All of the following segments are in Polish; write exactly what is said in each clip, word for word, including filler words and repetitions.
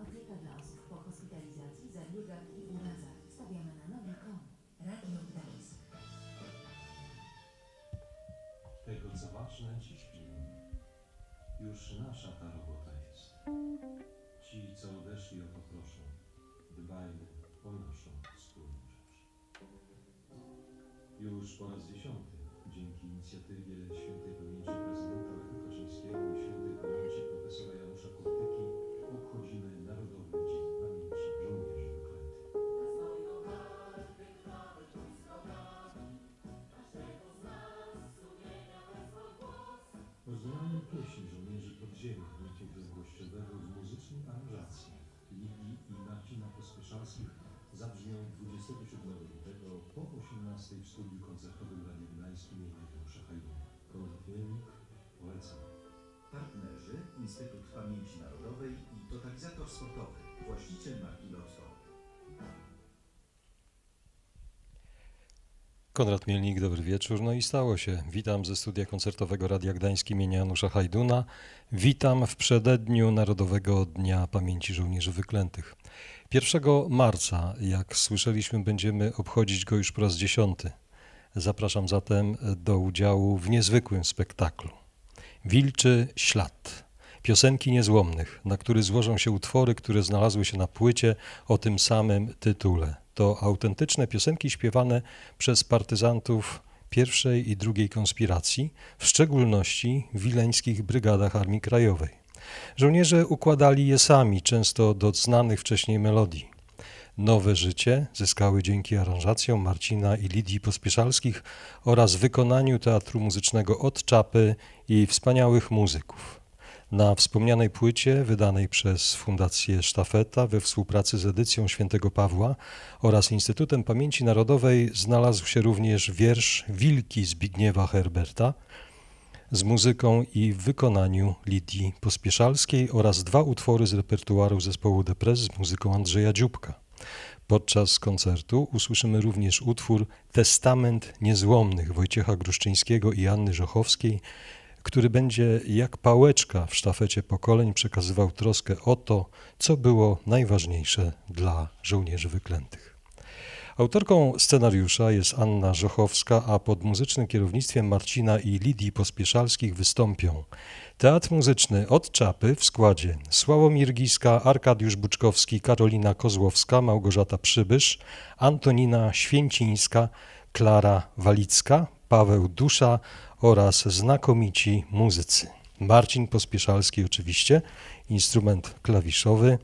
Opieka dla osób po hospitalizacji, zabiegach i urazach. Stawiamy na nowy koniec. Radio Gdańsk. Tego, co ważne, ci śpią. Już nasza ta robota jest. Ci, co odeszli, o to proszą. Dbajmy o naszą wspólną rzecz. Już po raz dziesiąty, dzięki inicjatywie świętej pamięci prezydenta Lecha Kaczyńskiego i świętej pamięci profesora Janusza Kurtyki obchodzimy Narodowy Dzień Pamięci Żołnierzy Wyklętych. Poznamy pieśń żołnierzy podziemnych Wydziału Bezgłościowego w muzycznej aranżacji Lidii i Marcina Pospieszalskich zabrzmią dwudziestego siódmego lutego po osiemnastej w studiu koncertowym Radia Gdańskim im. Janusza Hajduna. Konrad Mielnik, polecam. Partnerzy Instytut Pamięci Narodowej i Totalizator Sportowy, właściciel marki Lotto. Konrad Mielnik, dobry wieczór. No i stało się. Witam ze studia koncertowego Radia Gdańskim im. Janusza Hajduna. Witam w przededniu Narodowego Dnia Pamięci Żołnierzy Wyklętych. pierwszego marca, jak słyszeliśmy, będziemy obchodzić go już po raz dziesiąty. Zapraszam zatem do udziału w niezwykłym spektaklu. Wilczy ślad. Piosenki niezłomnych, na który złożą się utwory, które znalazły się na płycie o tym samym tytule. To autentyczne piosenki śpiewane przez partyzantów pierwszej i drugiej konspiracji, w szczególności w Wileńskich Brygadach Armii Krajowej. Żołnierze układali je sami, często do znanych wcześniej melodii. Nowe życie zyskały dzięki aranżacjom Marcina i Lidii Pospieszalskich oraz wykonaniu Teatru Muzycznego od Czapy i wspaniałych muzyków. Na wspomnianej płycie wydanej przez Fundację Sztafeta we współpracy z Edycją Świętego Pawła oraz Instytutem Pamięci Narodowej znalazł się również wiersz Wilki Zbigniewa Herberta z muzyką i w wykonaniu Lidii Pospieszalskiej oraz dwa utwory z repertuaru zespołu DePress z muzyką Andrzeja Dziubka. Podczas koncertu usłyszymy również utwór Testament Niezłomnych Wojciecha Gruszczyńskiego i Anny Żochowskiej, który będzie jak pałeczka w sztafecie pokoleń przekazywał troskę o to, co było najważniejsze dla żołnierzy wyklętych. Autorką scenariusza jest Anna Żochowska, a pod muzycznym kierownictwem Marcina i Lidii Pospieszalskich wystąpią Teatr Muzyczny od Czapy w składzie Sławomir Giska, Arkadiusz Buczkowski, Karolina Kozłowska, Małgorzata Przybysz, Antonina Święcińska, Klara Walicka, Paweł Dusza oraz znakomici muzycy. Marcin Pospieszalski oczywiście, instrument klawiszowy,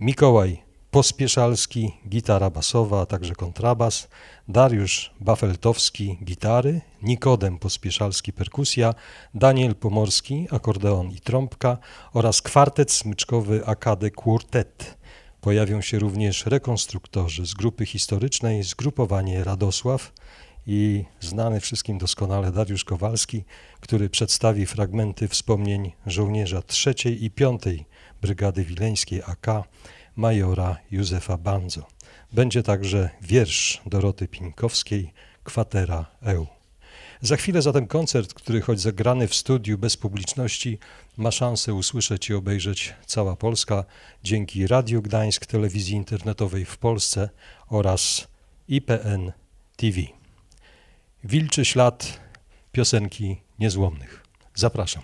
Mikołaj Pospieszalski, gitara basowa, a także kontrabas, Dariusz Bafeltowski, gitary, Nikodem Pospieszalski, perkusja, Daniel Pomorski, akordeon i trąbka oraz kwartet smyczkowy Akademia Quartet. Pojawią się również rekonstruktorzy z Grupy Historycznej Zgrupowanie Radosław i znany wszystkim doskonale Dariusz Kowalski, który przedstawi fragmenty wspomnień żołnierza trzeciej i piątej Brygady Wileńskiej A K, majora Józefa Bandzo. Będzie także wiersz Doroty Pieńkowskiej, Kwatera E U. Za chwilę zatem koncert, który choć zagrany w studiu bez publiczności, ma szansę usłyszeć i obejrzeć cała Polska dzięki Radiu Gdańsk, telewizji internetowej w Polsce oraz I P N T V. Wilczy ślad. Piosenki niezłomnych. Zapraszam.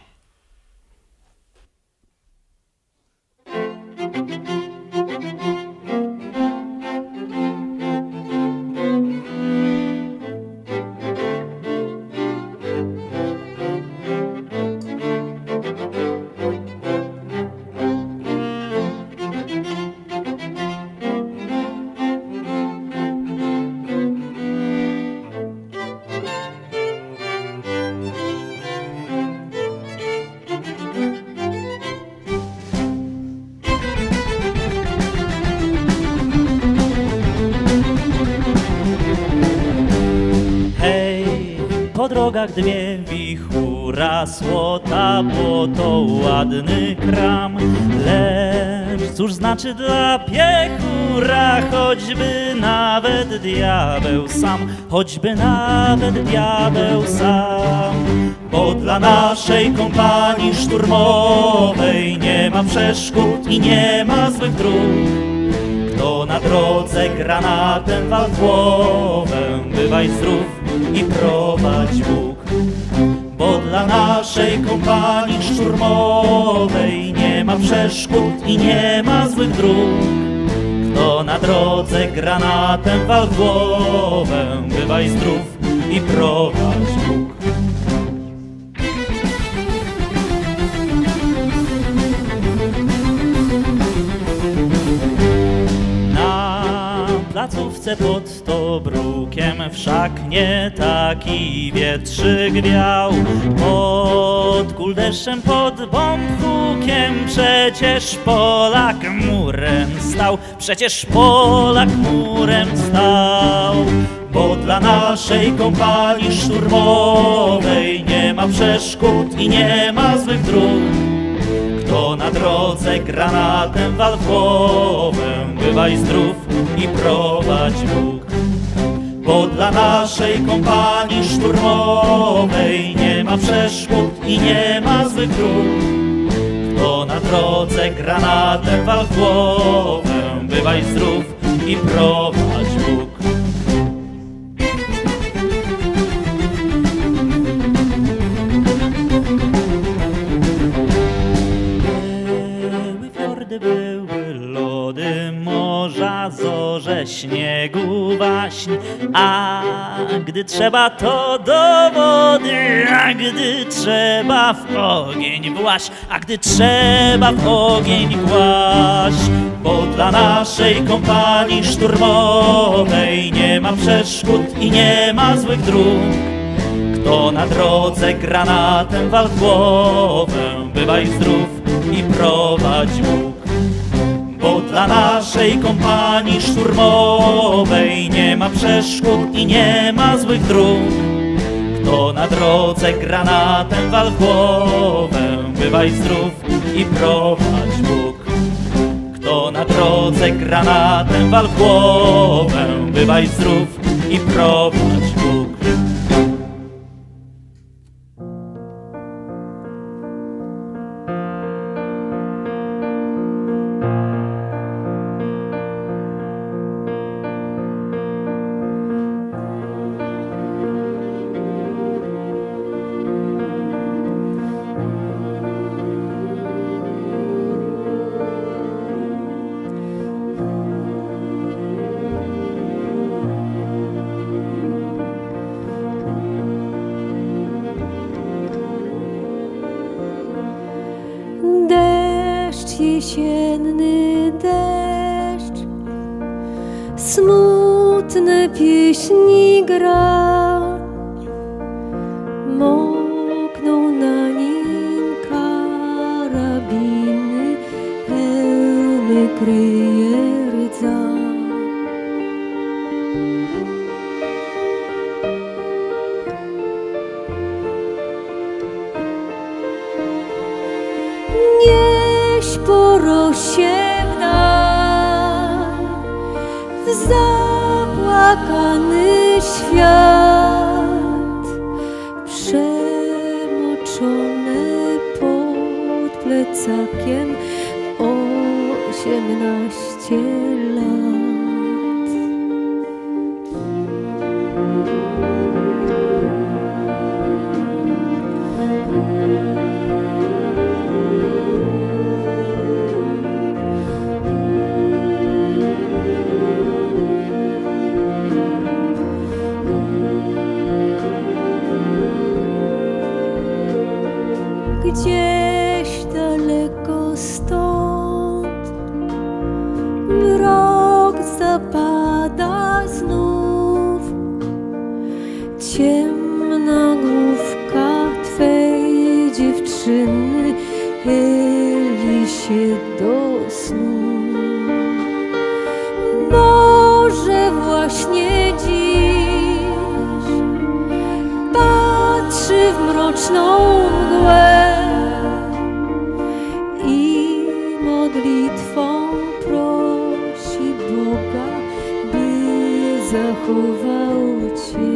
Dwie wichura słota, bo to ładny kram. Lecz Cóż znaczy dla piechura choćby nawet diabeł sam, choćby nawet diabeł sam. Bo dla naszej kompanii szturmowej nie ma przeszkód i nie ma złych dróg. Kto na drodze granatem wal w głowę, bywaj zdrów i prowadź Bóg. Bo dla naszej kompanii szturmowej nie ma przeszkód i nie ma złych dróg. Kto na drodze granatem wal w głowę, bywaj zdrów i prowadź Bóg. Na placówce pod Tobrukiem wszak nie taki wietrzyk wiał. Pod Kuldeszem, pod Bąbkukiem przecież Polak murem stał, przecież Polak murem stał. Bo dla naszej kompanii szturmowej nie ma przeszkód i nie ma złych dróg. Kto na drodze granatem wal w głowę, bywaj zdrów i prowadź Bóg. Bo dla naszej kompanii szturmowej nie ma przeszkód i nie ma złych dróg. Kto na drodze granatem wal w głowę, bywaj zdrów i prowadź Bóg. Zorze śniegu waśń, a gdy trzeba to do wody, a gdy trzeba w ogień właś, a gdy trzeba w ogień właś. Bo dla naszej kompanii szturmowej nie ma przeszkód i nie ma złych dróg. Kto na drodze granatem wal w głowę, bywaj zdrów i prowadź Bóg. Bo dla naszej kompanii szturmowej nie ma przeszkód i nie ma złych dróg. Kto na drodze granatem wal w głowę, bywaj zdrów i prowadź Bóg. Kto na drodze granatem wal w głowę, bywaj zdrów i prowadź Bóg. modlitwą prosi Boga, by zachował Cię.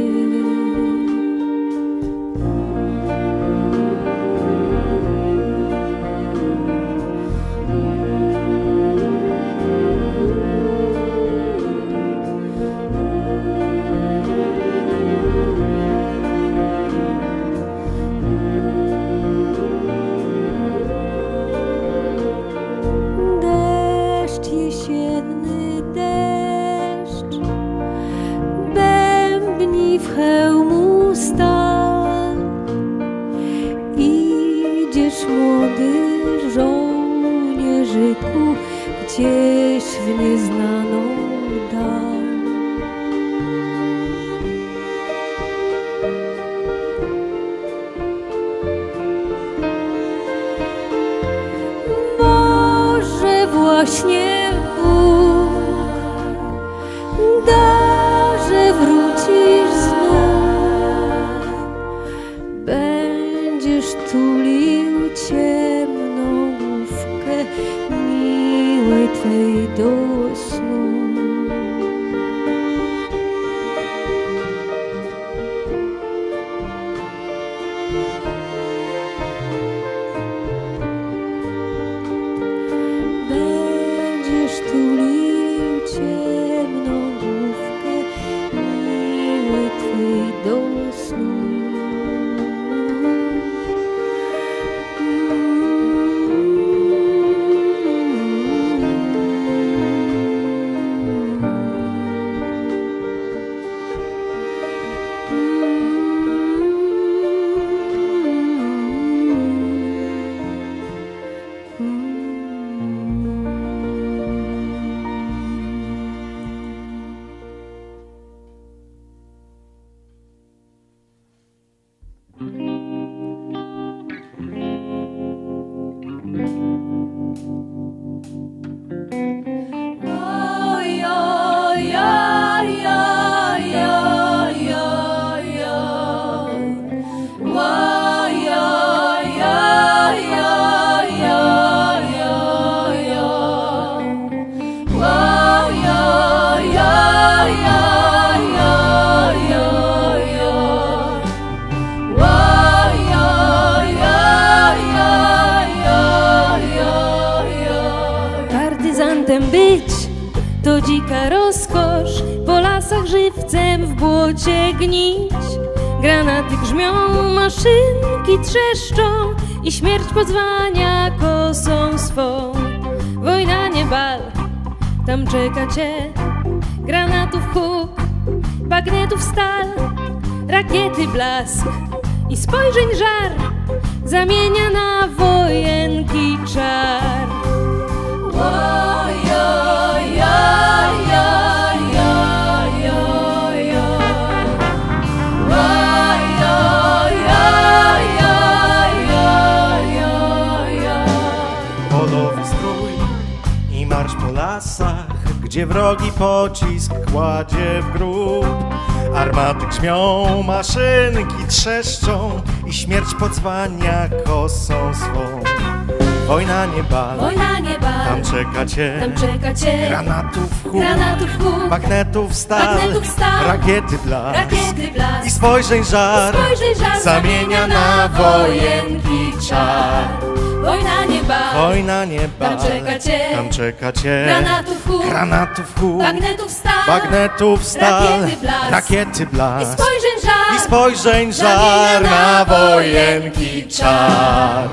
Gdzieś w nieznaną dal. Może właśnie Bóg da, że wrócisz znów. Będziesz tulił ciemną główkę Twej do snu. Będziesz tulił ciemną główkę miłej Twej do snu. Pozwania kosą swą, wojna nie bal, tam czeka cię. Granatów huk, bagnetów stal, rakiety blask i spojrzeń żar zamienia na wojenki czar. Gdzie wrogi pocisk kładzie w grób, armaty grzmią, maszynki trzeszczą i śmierć podzwania kosą swą. Wojna nie bal, wojna nie bal, tam czeka cię, tam czeka cię. Granatów huk, granatów huk, bagnetów stal, bagnetów stal, rakiety blask, rakiety blask i spojrzeń żar, i spojrzeń żar zamienia na wojenki czar. Wojna nie bal, wojna nie bal, tam czeka cię, tam czeka cię. Granatów huk, granatów huk, bagnetów stal, bagnetów stal, rakiety blask, rakiety blask i spojrzeń żar, i spojrzeń żar na wojenki czar.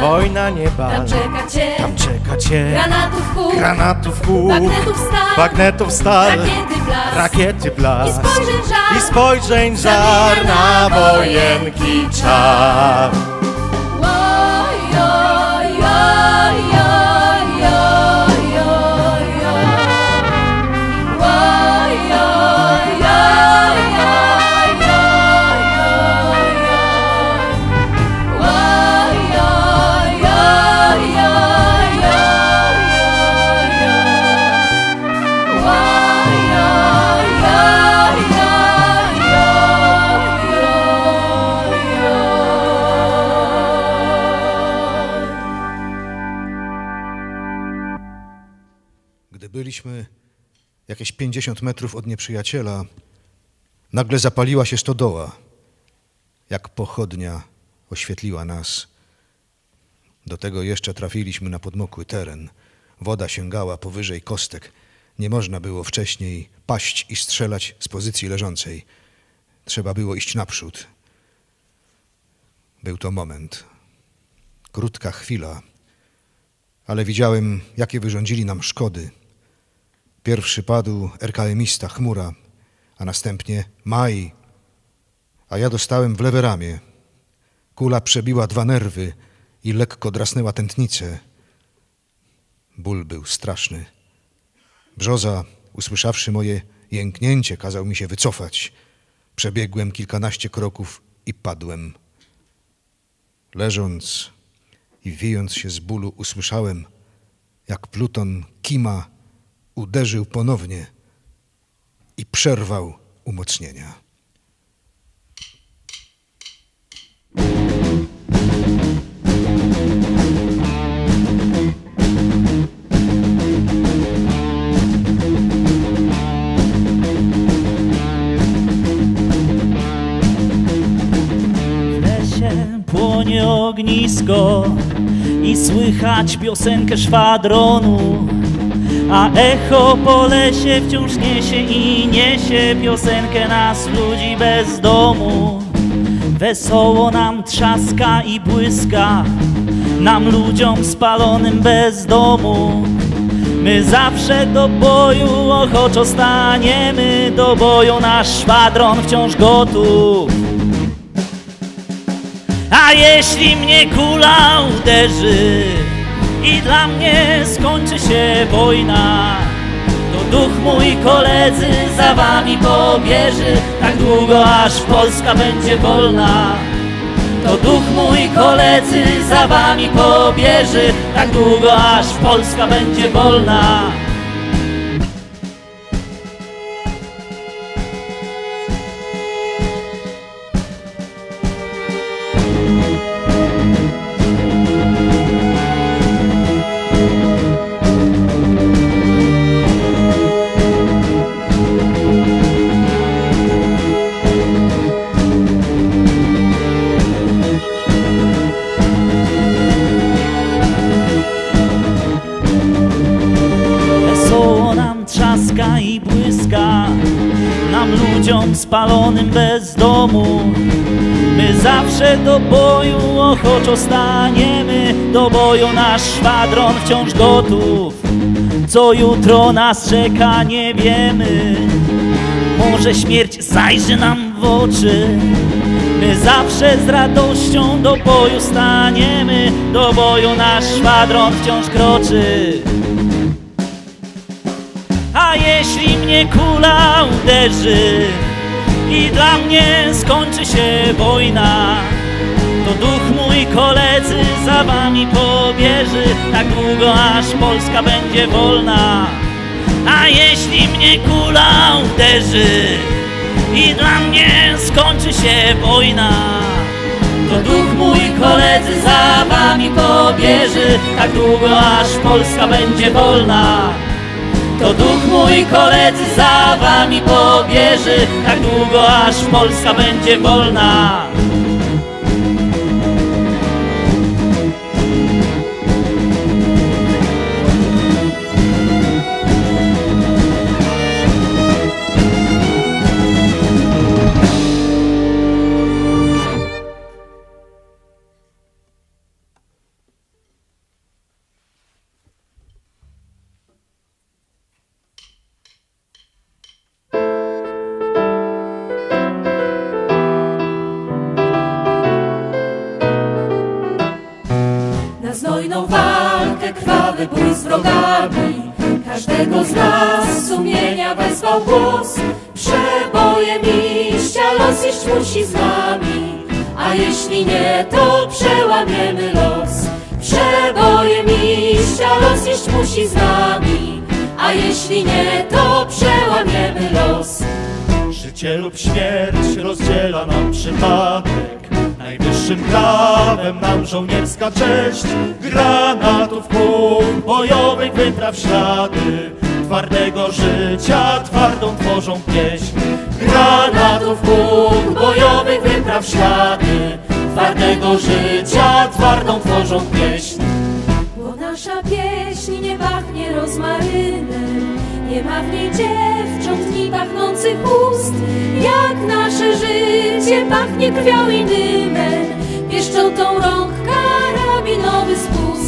Wojna nie bal, tam czeka cię, tam czeka cię. Granatów huk, granatów huk, bagnetów stal, bagnetów stal, rakiety blask, rakiety blask i spojrzeń żar, żar na wojenki czar. Oj, oj, oj, oj, oj, oj, oj. Gdy byliśmy jakieś pięćdziesiąt metrów od nieprzyjaciela, nagle zapaliła się stodoła, jak pochodnia oświetliła nas. Do tego jeszcze trafiliśmy na podmokły teren. Woda sięgała powyżej kostek. Nie można było wcześniej paść i strzelać z pozycji leżącej. Trzeba było iść naprzód. Był to moment. Krótka chwila, ale widziałem, jakie wyrządzili nam szkody. Pierwszy padł er ka emista Chmura, a następnie Maj, a ja dostałem w lewe ramię. Kula przebiła dwa nerwy i lekko drasnęła tętnicę. Ból był straszny. Brzoza, usłyszawszy moje jęknięcie, kazał mi się wycofać. Przebiegłem kilkanaście kroków i padłem. Leżąc i wijąc się z bólu, usłyszałem, jak Pluton Kima uderzył ponownie i przerwał umocnienia. Płonie ognisko i słychać piosenkę szwadronu, a echo po lesie wciąż niesie i niesie piosenkę nas, ludzi bez domu. Wesoło nam trzaska i błyska, nam ludziom spalonym bez domu. My zawsze do boju ochoczo staniemy, do boju nasz szwadron wciąż gotów. A jeśli mnie kula uderzy i dla mnie skończy się wojna, to duch mój, koledzy, za wami pobieży, tak długo aż Polska będzie wolna. To duch mój, koledzy, za wami pobieży, tak długo aż Polska będzie wolna. Spalonym bez domu. My zawsze do boju ochoczo staniemy, do boju nasz szwadron wciąż gotów. Co jutro nas czeka, nie wiemy. Może śmierć zajrzy nam w oczy. My zawsze z radością do boju staniemy, do boju nasz szwadron wciąż kroczy. A jeśli mnie kula uderzy i dla mnie skończy się wojna, to duch mój, koledzy, za wami pobieży, tak długo aż Polska będzie wolna. A jeśli mnie kula uderzy i dla mnie skończy się wojna, to duch mój, koledzy, za wami pobieży, tak długo aż Polska będzie wolna. To duch mój, koledzy, za wami pobieży, tak długo aż Polska będzie wolna. Żołnierska cześć, granatów kół bojowych wypraw ślady, twardego życia twardą tworzą pieśń. Granatów huk, bojowych wypraw ślady, twardego życia twardą tworzą pieśń. Bo nasza pieśń nie pachnie rozmarynem, nie ma w niej dziewcząt ni pachnących ust. Jak nasze życie pachnie krwią i dymem, pieszczą tą rąk karabinowy spust.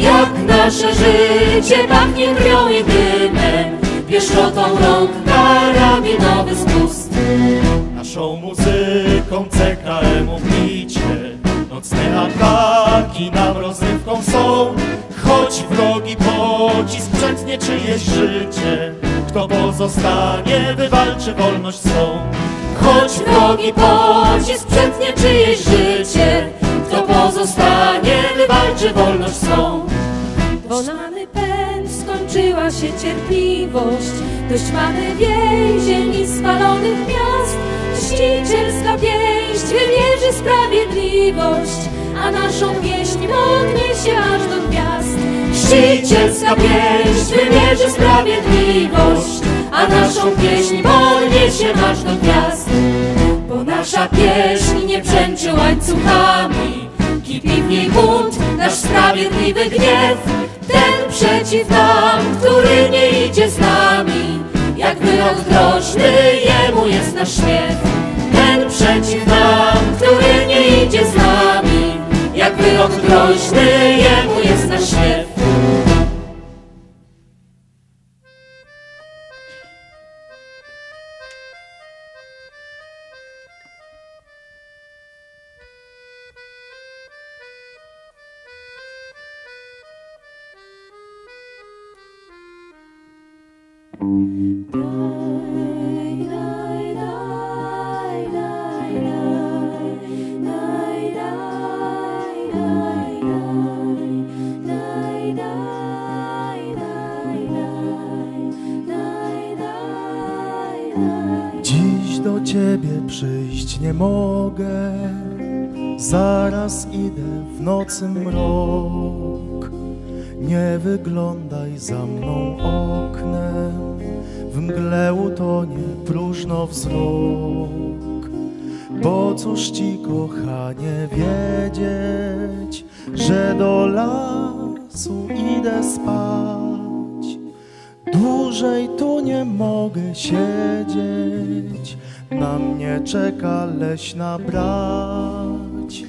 Jak nasze życie pachnie krwią i dymem, pieszczotą rąk karabinowy spust. Naszą muzyką C K M-u bicie, nocne ataki nam rozrywką są. Choć wrogi pocisk przetnie czyjeś życie, kto pozostanie, wywalczy wolność swą. Choć wrogi pocisk przetnie czyjeś życie, kto pozostanie, wywalczy wolność swą. Bo mamy pęd, skończyła się cierpliwość, dość mamy więzień i spalonych miast. Mścicielska pięść wymierzy sprawiedliwość, a naszą pieśń podniesie aż do gwiazd. Mścicielska pieśń wymierzy sprawiedliwość, a naszą pieśń podniesie aż do gwiazd. Bo nasza pieśń nie brzęczy łańcuchami, kipi w niej bunt, nasz sprawiedliwy gniew. Ten przeciw nam, który nie idzie z nami, jak wyrok groźny, jemu jest nasz śmiew. Ten przeciw nam, który nie idzie z nami, jak wyrok groźny, jemu jest nasz śmiew. Nie mogę, zaraz idę w nocy mrok. Nie wyglądaj za mną oknem, w mgle utonie próżno wzrok. Bo cóż ci, kochanie, wiedzieć, że do lasu idę spać. Dłużej tu nie mogę siedzieć, na mnie czeka leśna brać.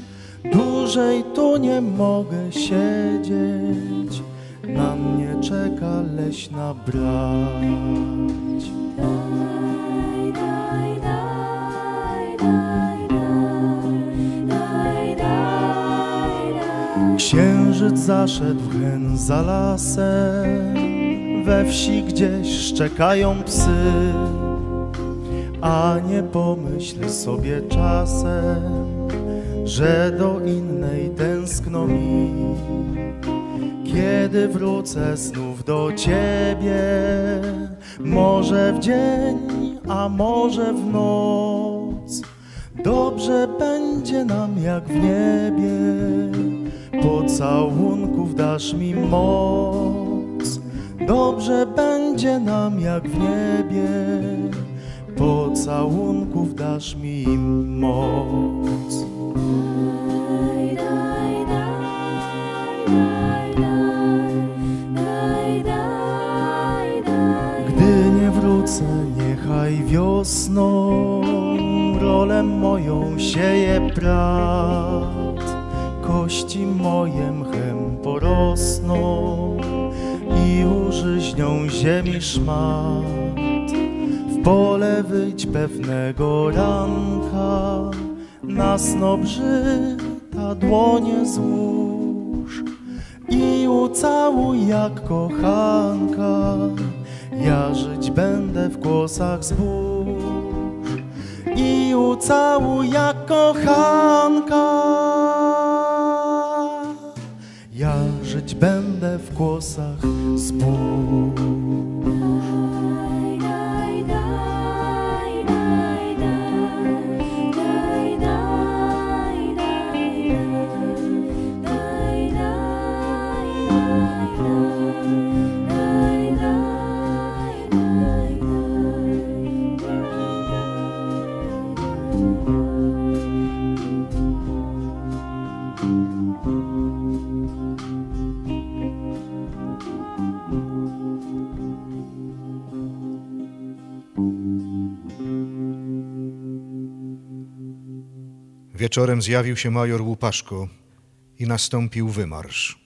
Dłużej tu nie mogę siedzieć, na mnie czeka leśna brać. Księżyc zaszedł hen za lasem, we wsi gdzieś szczekają psy. A nie pomyśl sobie czasem, że do innej tęskno mi. Kiedy wrócę znów do ciebie, może w dzień, a może w noc. Dobrze będzie nam jak w niebie, pocałunków dasz mi moc. Dobrze będzie nam jak w niebie, pocałunków dasz mi moc. Gdy nie wrócę, niechaj wiosną rolę moją sieje brat. Kości moje mchem porosną i użyźnią ziemi szmat. Wolę wyjść pewnego ranka, na snobżyta dłonie złóż i ucałuj jak kochanka, ja żyć będę w kłosach zbóż. I ucałuj jak kochanka, ja żyć będę w kłosach zbóż. Wieczorem zjawił się major Łupaszko i nastąpił wymarsz.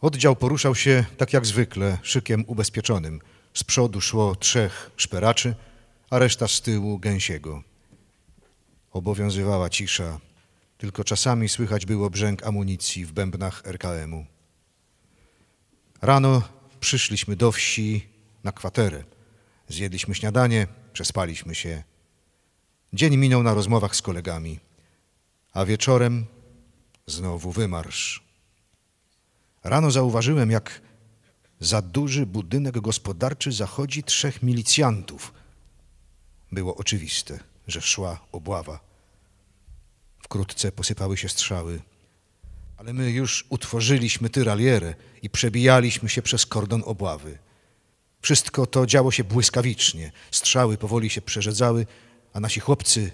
Oddział poruszał się tak jak zwykle, szykiem ubezpieczonym. Z przodu szło trzech szperaczy, a reszta z tyłu gęsiego. Obowiązywała cisza, tylko czasami słychać było brzęk amunicji w bębnach er ka emu. Rano przyszliśmy do wsi na kwaterę. Zjedliśmy śniadanie, przespaliśmy się. Dzień minął na rozmowach z kolegami, a wieczorem znowu wymarsz. Rano zauważyłem, jak za duży budynek gospodarczy zachodzi trzech milicjantów. Było oczywiste, że szła obława. Wkrótce posypały się strzały, ale my już utworzyliśmy tyralierę i przebijaliśmy się przez kordon obławy. Wszystko to działo się błyskawicznie, strzały powoli się przerzedzały, a nasi chłopcy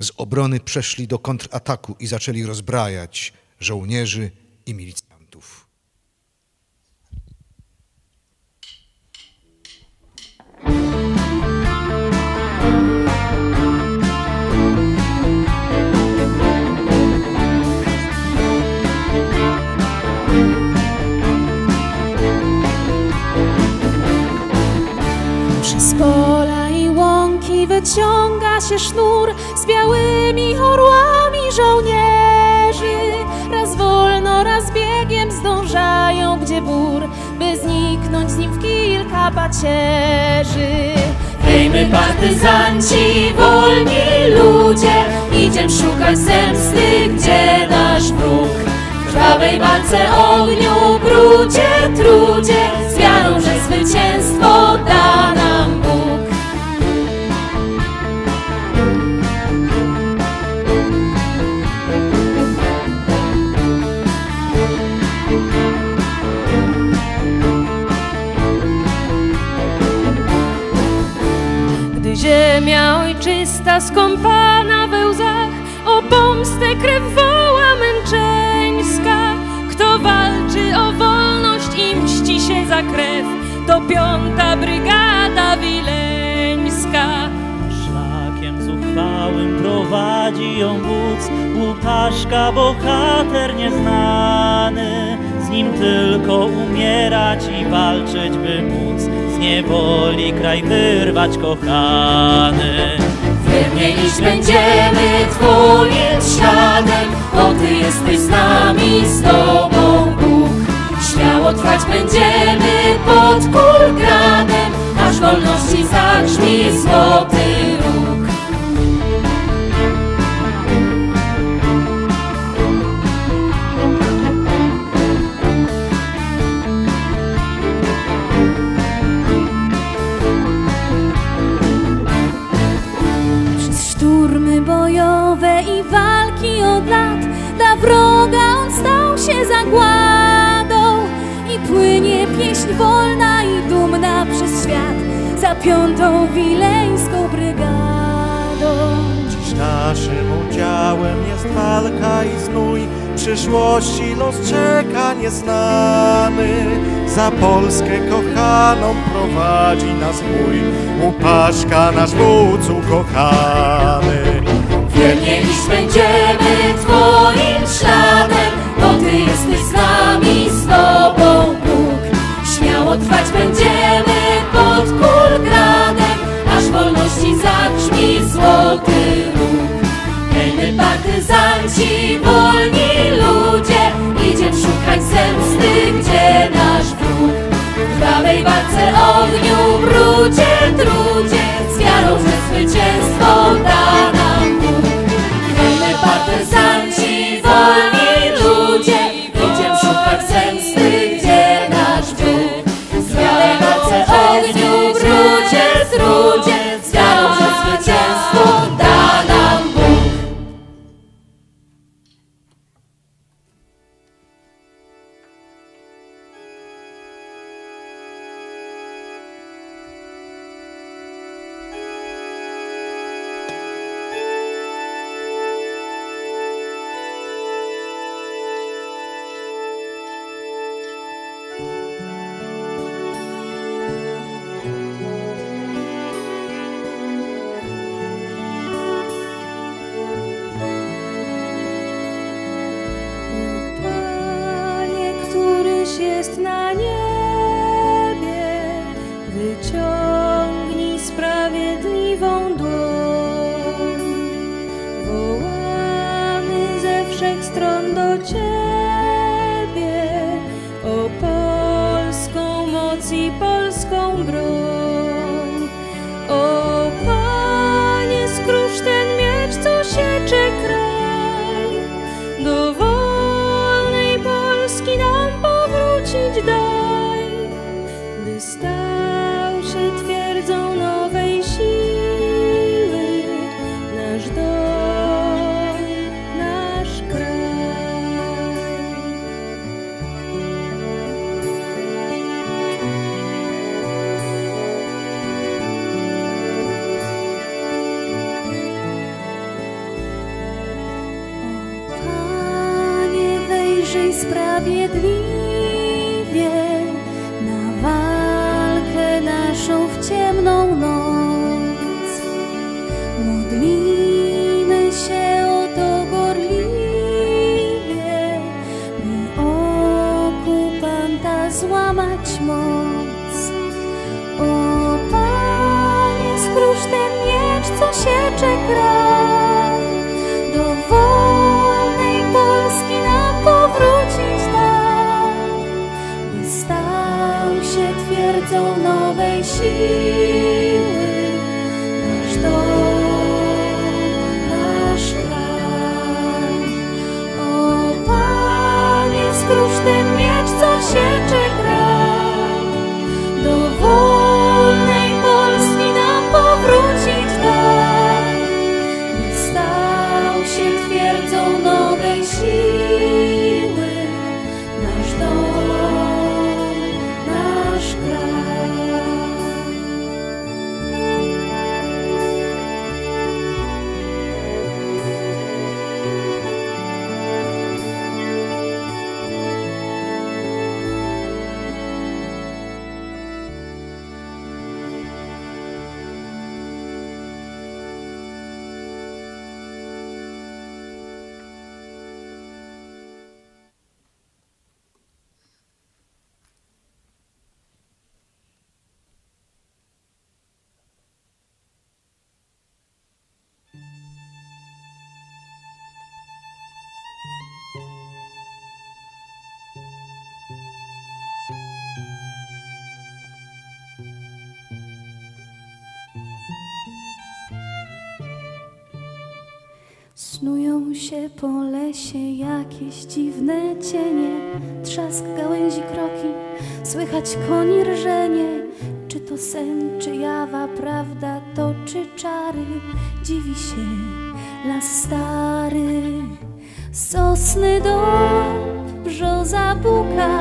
z obrony przeszli do kontrataku i zaczęli rozbrajać żołnierzy i milicjantów. Przez pola i łąki wyciąga się sznur z białymi orłami żołnierzy. Raz wolno, raz biegiem zdążają, gdzie bór, by zniknąć z nim w kilka pacierzy. Hej, my partyzanci, wolni ludzie, idziem szukać zemsty, gdzie nasz wróg. W krwawej walce ogniu, brudzie, trudzie, z wiarą, że zwycięstwo da nam Bóg. Gdy ziemia ojczysta skąpana we łzach, o pomstę krew woła męczę. Kto walczy o wolność i mści się za krew, to piąta brygada wileńska. Szlakiem zuchwałym prowadzi ją wódz Łupaszka, bohater nieznany. Z nim tylko umierać i walczyć, by móc z niewoli kraj wyrwać, kochany. Wiernie iść będziemy twoim śladem, bo Ty jesteś z nami, z Tobą Bóg. Śmiało trwać będziemy pod Kurgradem, aż wolności zagrzmi złoty róg. Bojowe i walki od lat, dla wroga on stał się zagładą. I płynie pieśń wolna i dumna przez świat za piątą wileńską brygadą. Dziś naszym udziałem jest walka i znój, przyszłości los czeka nieznany. Za Polskę kochaną prowadzi nas mój Łupaszka, nasz wódz ukochany. Wiernie iść będziemy Twoim śladem, bo Ty jesteś z nami, z Tobą Bóg. Śmiało trwać będziemy pod Kurgradem, aż wolności zabrzmi złoty róg. Hej, my partyzanci, wolni ludzie, idziemy szukać zemsty, gdzie nasz wróg. W krwawej walce ogniu, brudzie, trudzie, z wiarą, że zwycięstwo da nam Bóg. Hej, my partyzanci, wolni ludzie, idziemy szukać zemsty, gdzie nasz wróg. W krwawej walce ogniu, brudzie, trudzie, z wiarą, że zwycięstwo da nam Bóg. stron do Ciebie, o polską moc i polską broń. O Panie, skrusz ten miecz, co siecze kraj, do wolnej Polski nam powrócić daj, by stał się twierdzą nowej siły nasz dom. Sprawiedliwie na walkę naszą w ciemną noc modlimy się o to gorliwie, by okupanta złamać moc. O Panie, skrusz ten miecz, co siecze kraj, do wolnej Polski nam powrócić. Twierdzą nowej siły nasz dom, nasz kraj. O Panie, skrusz ten miecz, co siecze kraj, do wolnej Polski nam powrócić daj, by stał się twierdzą nowej siły nasz dom. Snują się po lesie jakieś dziwne cienie, trzask gałęzi kroki, słychać koni rżenie. Czy to sen, czy jawa, prawda to, czy czary? Dziwi się las stary. Sosny dąb, brzoza buka,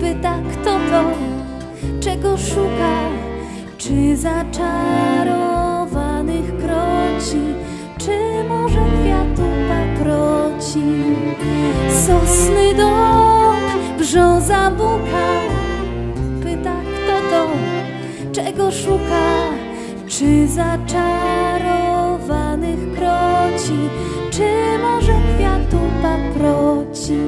pyta kto to, czego szuka. Czy zaczarowanych kroci, czy może kwiatu paproci? Sosny dąb, brzoza buka, pyta kto to, czego szuka. Czy zaczarowanych kroci, czy może kwiatu paproci?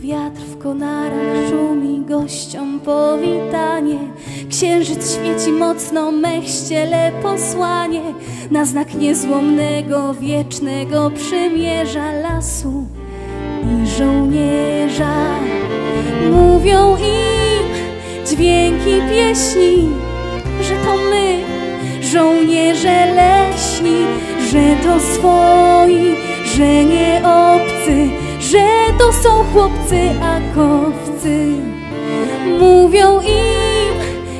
Wiatr w konarach szumi, gościom powitanie. Księżyc świeci mocno, mech ściele posłanie. Na znak niezłomnego, wiecznego przymierza lasu i żołnierza. Mówią im dźwięki pieśni, że to my, żołnierze leśni, że to swoi, że nie obcy, że to są chłopcy akowcy. Mówią im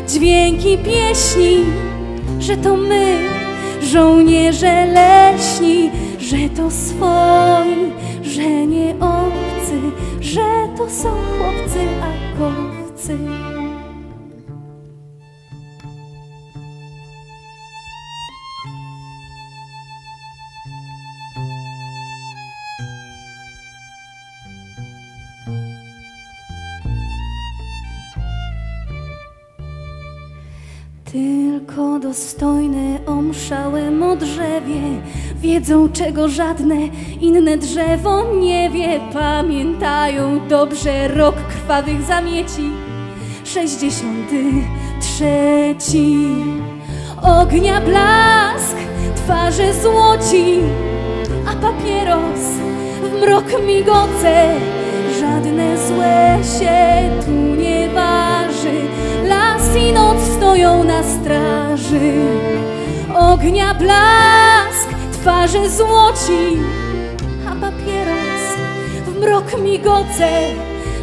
dźwięki pieśni, że to my, żołnierze leśni, że to swoi, że nie obcy, że to są chłopcy akowcy. Tylko dostojne omszały modrzewie wiedzą, czego żadne inne drzewo nie wie. Pamiętają dobrze rok krwawych zamieci, sześćdziesiąty trzeci. Ognia blask, twarze złoci, a papieros w mrok migoce, żadne złe się tu nie waży. Las i noc stoją na straży, ognia blask twarze złoci, a papieros w mrok migoce,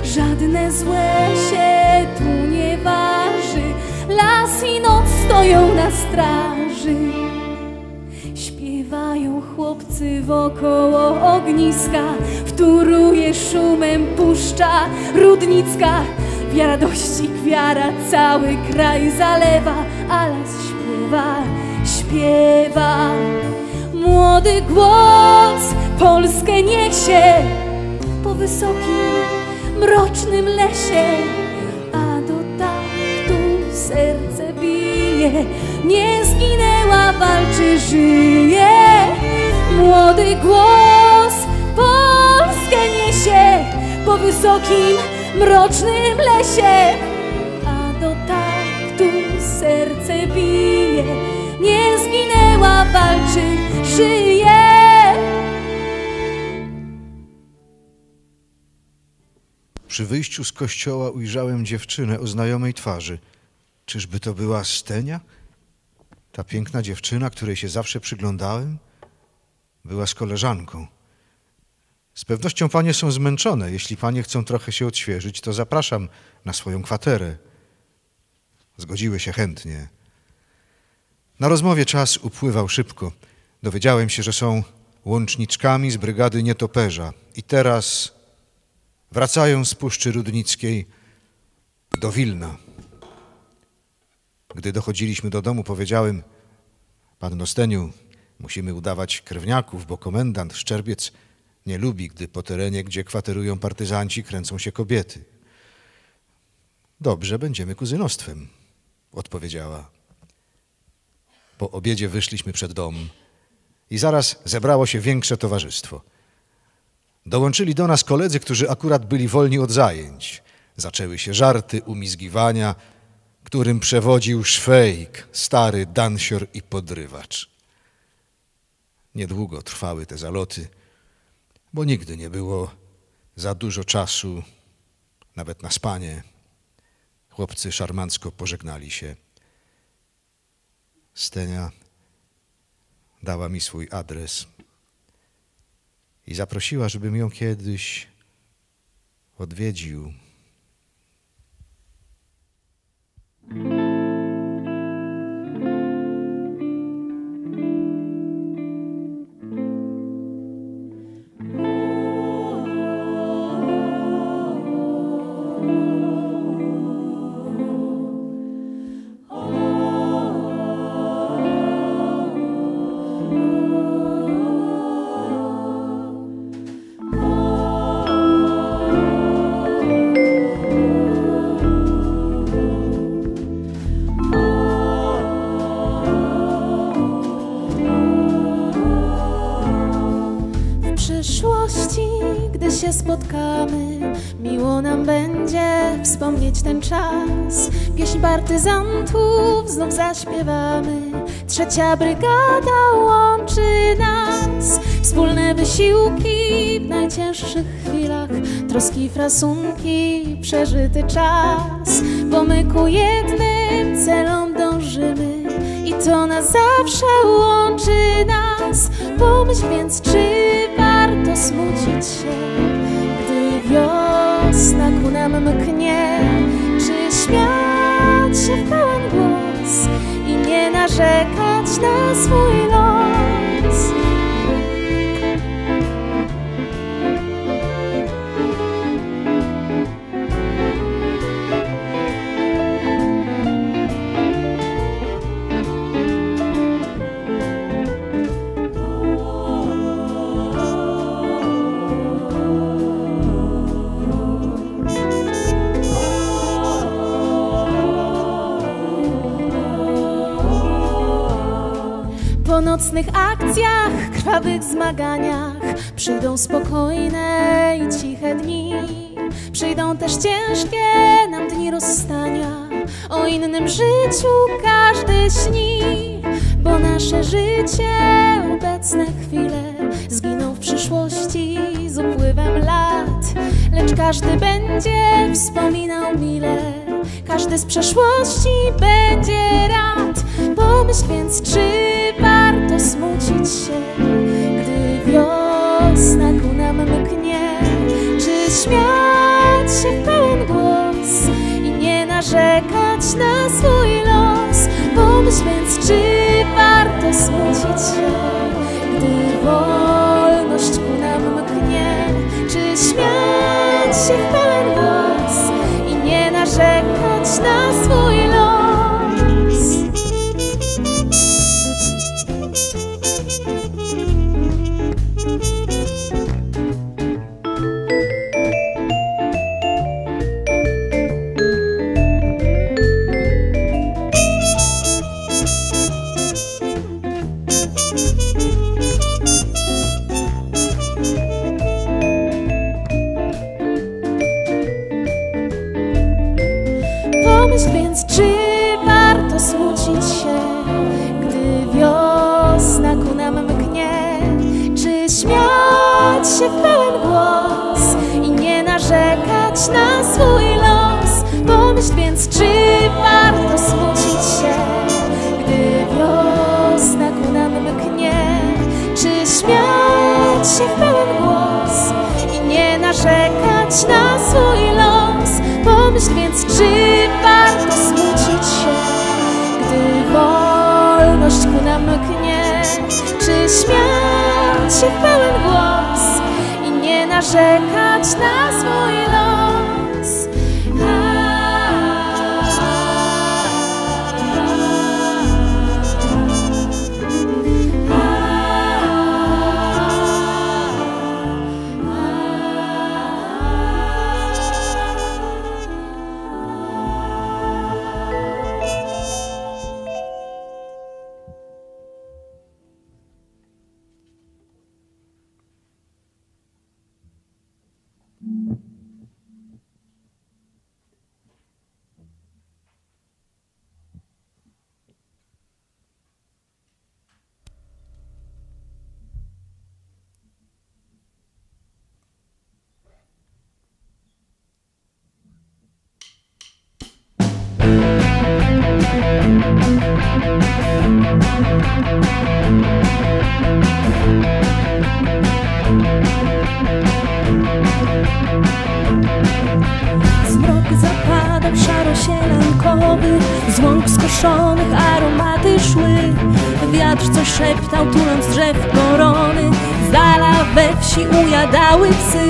żadne złe się tu nie waży. Las i noc stoją na straży, śpiewają chłopcy wokoło ogniska, wtóruje szumem puszcza rudnicka. W radości wiara cały kraj zalewa, a las śpiewa, śpiewa. Młody głos Polskę niesie po wysokim, mrocznym lesie, a do taktu serce bije, nie zginęła, walczy, żyje. Młody głos Polskę niesie po wysokim, mrocznym lesie, a do taktu serce bije, nie zginęła, walczy, żyje. Przy wyjściu z kościoła ujrzałem dziewczynę o znajomej twarzy. Czyżby to była Stenia? Ta piękna dziewczyna, której się zawsze przyglądałem, była z koleżanką. Z pewnością panie są zmęczone. Jeśli panie chcą trochę się odświeżyć, to zapraszam na swoją kwaterę. Zgodziły się chętnie. Na rozmowie czas upływał szybko. Dowiedziałem się, że są łączniczkami z brygady nietoperza. I teraz wracają z Puszczy Rudnickiej do Wilna. Gdy dochodziliśmy do domu, powiedziałem: panno Steniu, musimy udawać krewniaków, bo komendant Szczerbiec nie lubi, gdy po terenie, gdzie kwaterują partyzanci, kręcą się kobiety. Dobrze, będziemy kuzynostwem, odpowiedziała. Po obiedzie wyszliśmy przed dom i zaraz zebrało się większe towarzystwo. Dołączyli do nas koledzy, którzy akurat byli wolni od zajęć. Zaczęły się żarty, umizgiwania, którym przewodził Szwejk, stary dansior i podrywacz. Niedługo trwały te zaloty, bo nigdy nie było za dużo czasu, nawet na spanie. Chłopcy szarmancko pożegnali się. Stenia dała mi swój adres i zaprosiła, żebym ją kiedyś odwiedził. Spotkamy, miło nam będzie wspomnieć ten czas. Pieśń partyzantów znów zaśpiewamy. Trzecia brygada łączy nas. Wspólne wysiłki w najcięższych chwilach, troski, frasunki, przeżyty czas. Bo my ku jednym celom dążymy i to na zawsze łączy nas. Pomyśl więc, czy warto smucić się, wiosna ku nam mknie, czy śmiać się w pełen głos i nie narzekać na swój los. Po nocnych akcjach, krwawych zmaganiach przyjdą spokojne i ciche dni. Przyjdą też ciężkie nam dni rozstania, o innym życiu każdy śni. bo nasze życie, obecne chwile zginą w przyszłości z upływem lat. Lecz każdy będzie wspominał mile, każdy z przeszłości będzie rad. Pomyśl więc, czy warto smucić się, gdy wiosna ku nam mknie, czy śmiać się w pełen głos i nie narzekać na swój los. Pomyśl więc, czy warto smucić się, gdy wolność ku nam mknie, czy śmiać się w pełen głos i nie narzekać na swój los. Zmrok zapadał szaro-sielankowy, z łąk skoszonych aromaty szły. Wiatr co szeptał, tuląc drzew korony, z dala we wsi ujadały psy.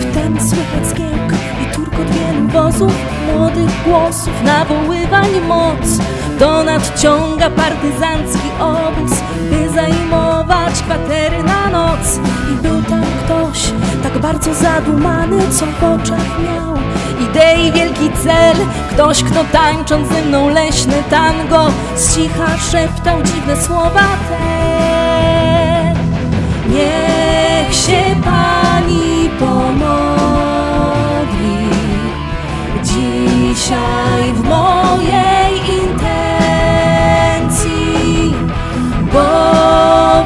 Wtem słychać skiełk i turkot wielu wozów, młodych głosów nawoływań moc. To nadciąga partyzancki obóz, by zajmować kwatery na noc. I był tam ktoś tak bardzo zadumany, co w oczach miał idei wielki cel. Ktoś, kto tańcząc ze mną leśne tango, z cicha szeptał dziwne słowa te. Niech się pani pomodli dzisiaj w mojej intencji, bo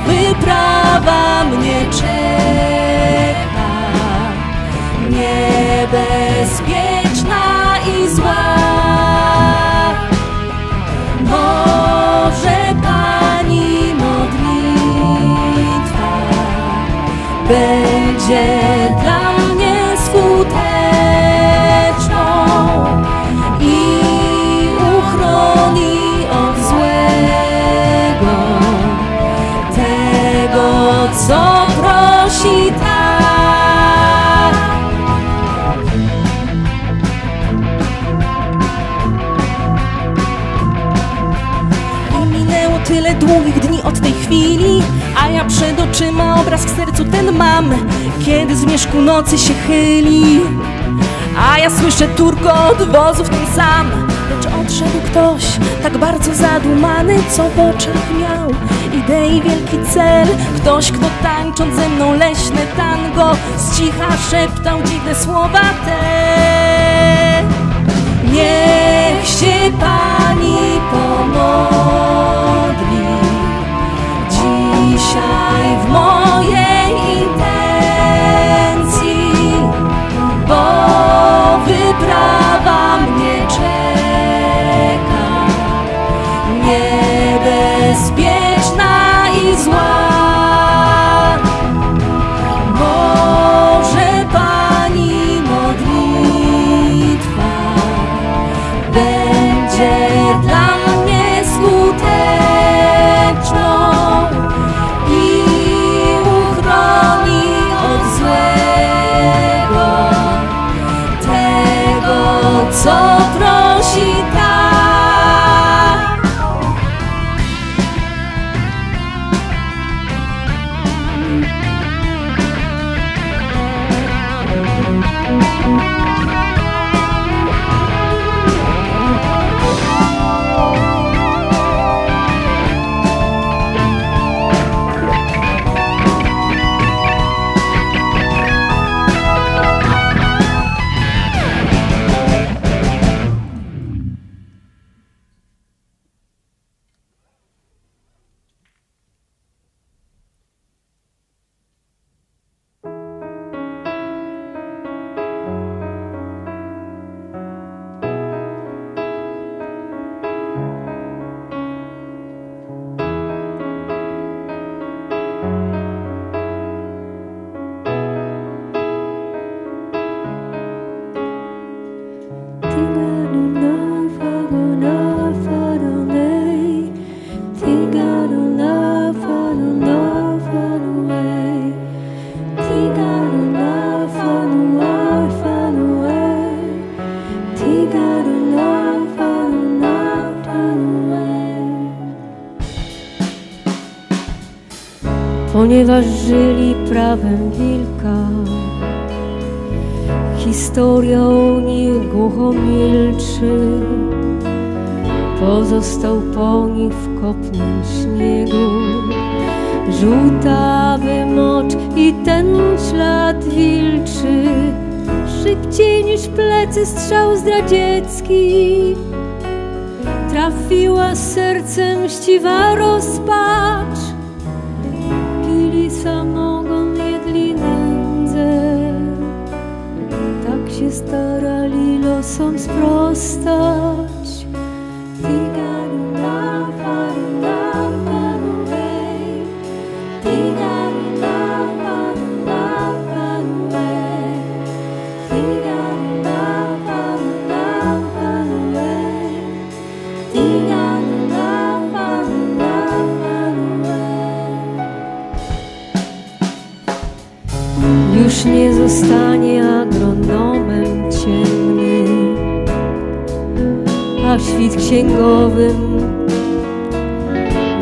wyprawa mnie czeka, niebezpieczna i zła. Może pani modlitwa będzie dla mnie skuteczną i uchroni od złego, tego co prosi tak. I minęło tyle długich dni od tej chwili, a ja przed oczyma obraz w sercu ten mam, kiedy z zmierzchu nocy się chyli. A ja słyszę turkot wozów ten sam. Lecz odszedł ktoś tak bardzo zadumany, co w oczach miał idei wielki cel. Ktoś, kto tańcząc ze mną leśne tango, z cicha szeptał dziwne słowa te. Niech się pani pomodli będzie dla mnie skuteczną i uchroni od złego tego, co prosi tak. Ponieważ żyli prawem wilka, historia o nich głucho milczy. Pozostał po nich w kopnym śniegu żółtawy mocz i ten ślad wilczy. Szybciej niż plecy strzał zdradziecki trafiła sercem mściwa rozpacz. Samogon jedli nędzę, tak się starali losom sprostać. Już nie zostanie agronomem ciemnym, a świt księgowym.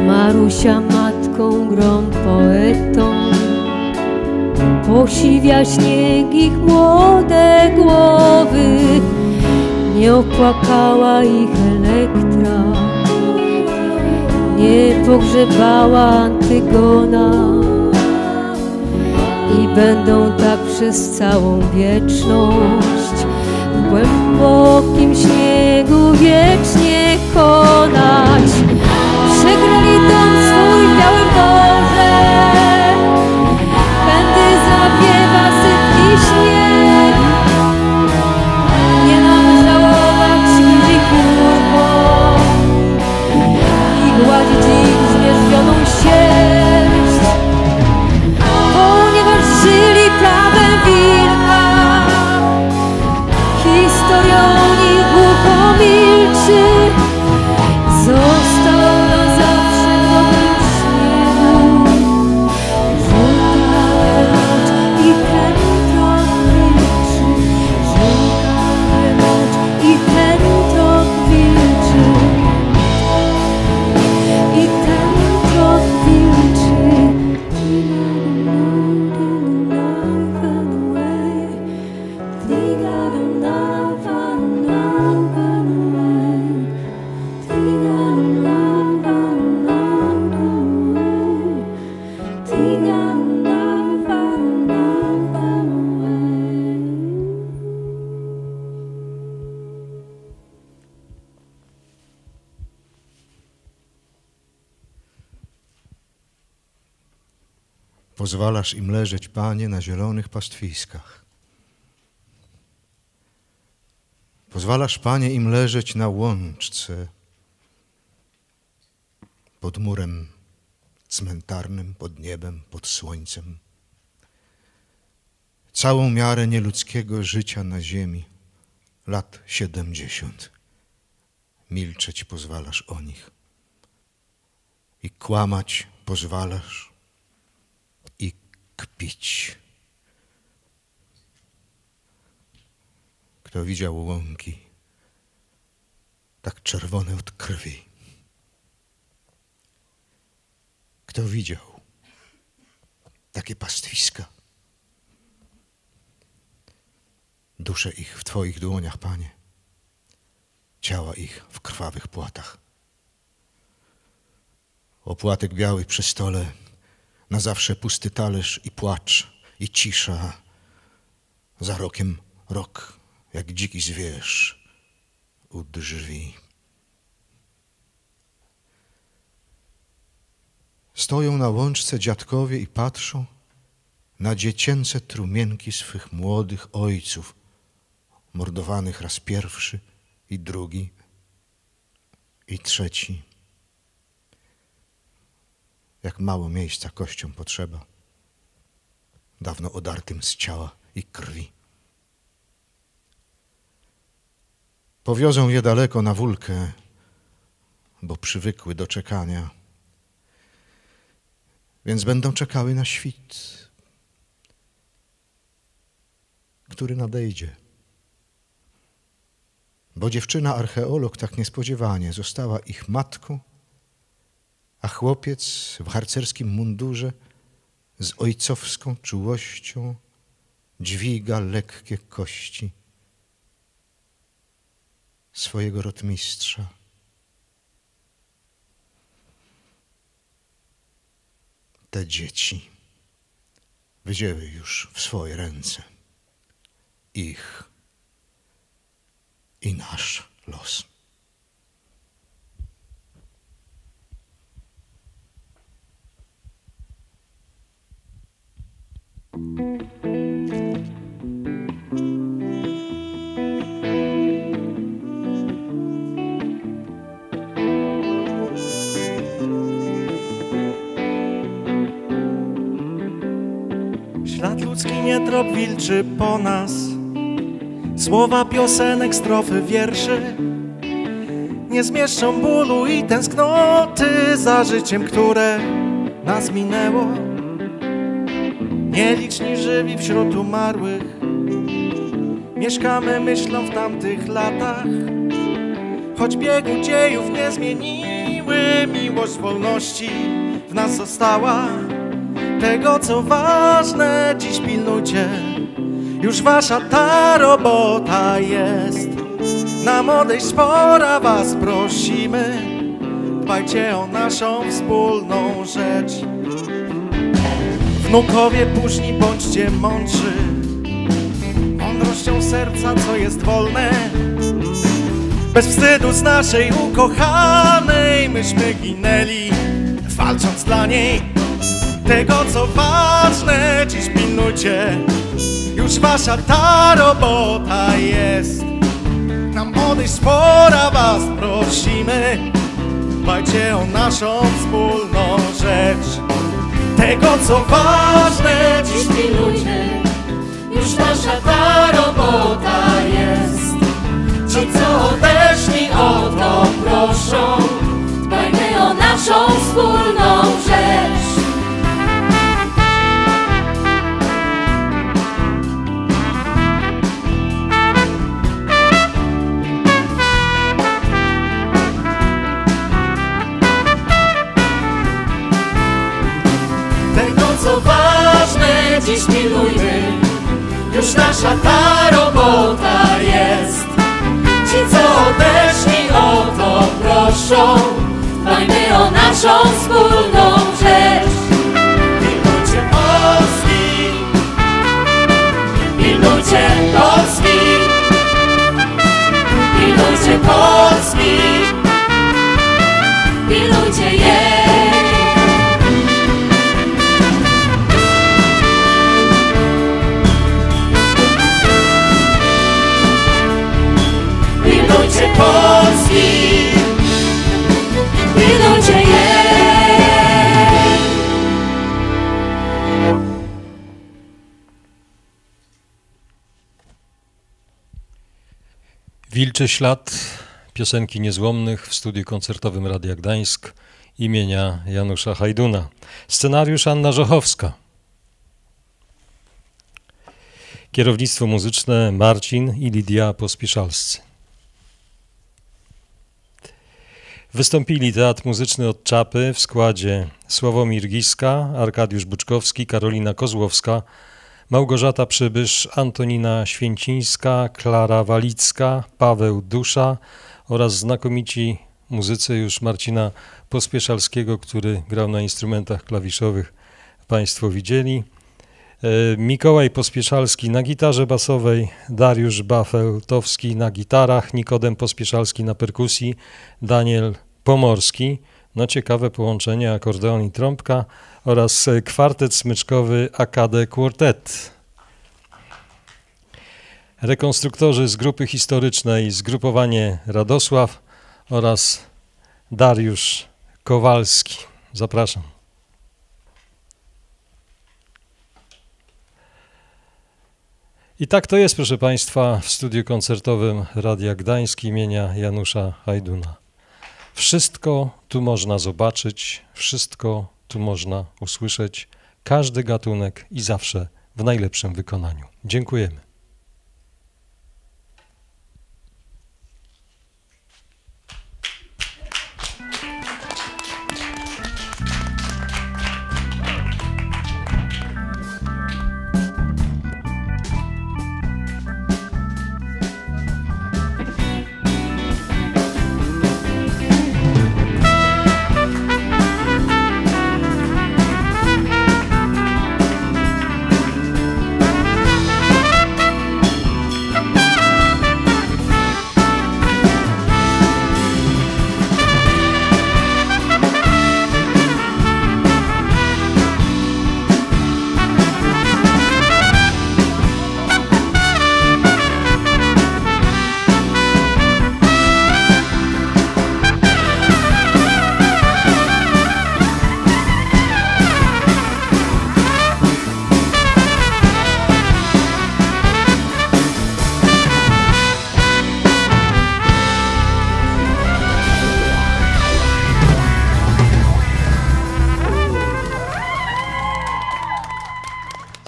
Marusia matką grom poetą posiwia śnieg ich młode głowy. Nie opłakała ich Elektra, nie pogrzebała Antygona. I będą tak przez całą wieczność w głębokim śniegu wiecznie konać. Przegrali dom swój w białym morze, będę zawiewa sytki śnieg. Nie nam żałować ludzi kurbo i gładzić ich zmierzwioną sieć. Żyli prawem wilka, historią nich głucho milczy. Został na zawsze w dobrym śniegu żółtawy mocz i ten ton wilczy. Żółtawy mocz i ten ton wilczy. I ten ton wilczy. Pozwalasz im leżeć, Panie, na zielonych pastwiskach. Pozwalasz, Panie, im leżeć na łączce pod murem cmentarnym, pod niebem, pod słońcem. Całą miarę nieludzkiego życia na ziemi, lat siedemdziesiąt, milczeć pozwalasz o nich. I kłamać pozwalasz i kpić. Kto widział łąki tak czerwone od krwi? Kto widział takie pastwiska? Dusze ich w Twoich dłoniach, Panie, ciała ich w krwawych płatach. Opłatek biały przy stole, na zawsze pusty talerz i płacz, i cisza. Za rokiem rok, jak dziki zwierz, u drzwi. Stoją na łączce dziadkowie i patrzą na dziecięce trumienki swych młodych ojców, mordowanych raz pierwszy i drugi i trzeci. Jak mało miejsca kościom potrzeba, dawno odartym z ciała i krwi. Powiozą je daleko na wólkę, bo przywykły do czekania, więc będą czekały na świt, który nadejdzie. Bo dziewczyna archeolog tak niespodziewanie została ich matką, a chłopiec w harcerskim mundurze z ojcowską czułością dźwiga lekkie kości swojego rotmistrza. Te dzieci wzięły już w swoje ręce ich i nasz los. Ślad ludzki nie trop wilczy po nas, słowa piosenek, strofy, wierszy nie zmieszczą bólu i tęsknoty za życiem, które nas minęło. Nieliczni żywi wśród umarłych mieszkamy myślą w tamtych latach, choć biegu dziejów nie zmieniły, miłość wolności w nas została. Tego, co ważne, dziś pilnujcie, już wasza ta robota jest. Nam odejść pora, was prosimy, dbajcie o naszą wspólną rzecz. Wnukowie późni, bądźcie mądrzy, mądrością serca, co jest wolne. Bez wstydu z naszej ukochanej myśmy ginęli, walcząc dla niej. Tego, co ważne, dziś pilnujcie, już wasza ta robota jest. Nam odejść pora, was prosimy, dbajcie o naszą wspólną rzecz. Tego, co ważne, dziś pilnujcie, już wasza ta robota jest. Ci, co odeszli, o to proszą, dbajmy o naszą wspólną rzecz. Dziś pilnujmy, już nasza ta robota jest. Ci, co odeszli, o to proszą, dbajmy o naszą wspólną rzecz. Pilnujcie Polski, pilnujcie Polski, pilnujcie Polski, pilnujcie jej. Pilnujcie Polski, pilnujcie jej. Wilczy ślad. Piosenki Niezłomnych w studiu koncertowym Radia Gdańsk imienia Janusza Hajduna. Scenariusz Anna Żochowska. Kierownictwo muzyczne Marcin i Lidia Pospieszalscy. Wystąpili Teatr Muzyczny od Czapy w składzie Sławomir Giska, Arkadiusz Buczkowski, Karolina Kozłowska, Małgorzata Przybysz, Antonina Święcińska, Klara Walicka, Paweł Dusza oraz znakomici muzycy już Marcina Pospieszalskiego, który grał na instrumentach klawiszowych, Państwo widzieli. Mikołaj Pospieszalski na gitarze basowej, Dariusz Bafeltowski na gitarach, Nikodem Pospieszalski na perkusji, Daniel Pomorski, no ciekawe połączenie akordeon i trąbka, oraz kwartet smyczkowy Akademia Quartet. Rekonstruktorzy z Grupy Historycznej Zgrupowanie Radosław oraz Dariusz Kowalski. Zapraszam. I tak to jest, proszę Państwa, w studiu koncertowym Radia Gdańsk imienia Janusza Hajduna. Wszystko tu można zobaczyć, wszystko tu można usłyszeć, każdy gatunek i zawsze w najlepszym wykonaniu. Dziękujemy.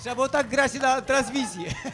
Trzeba było tak grać na transmisji.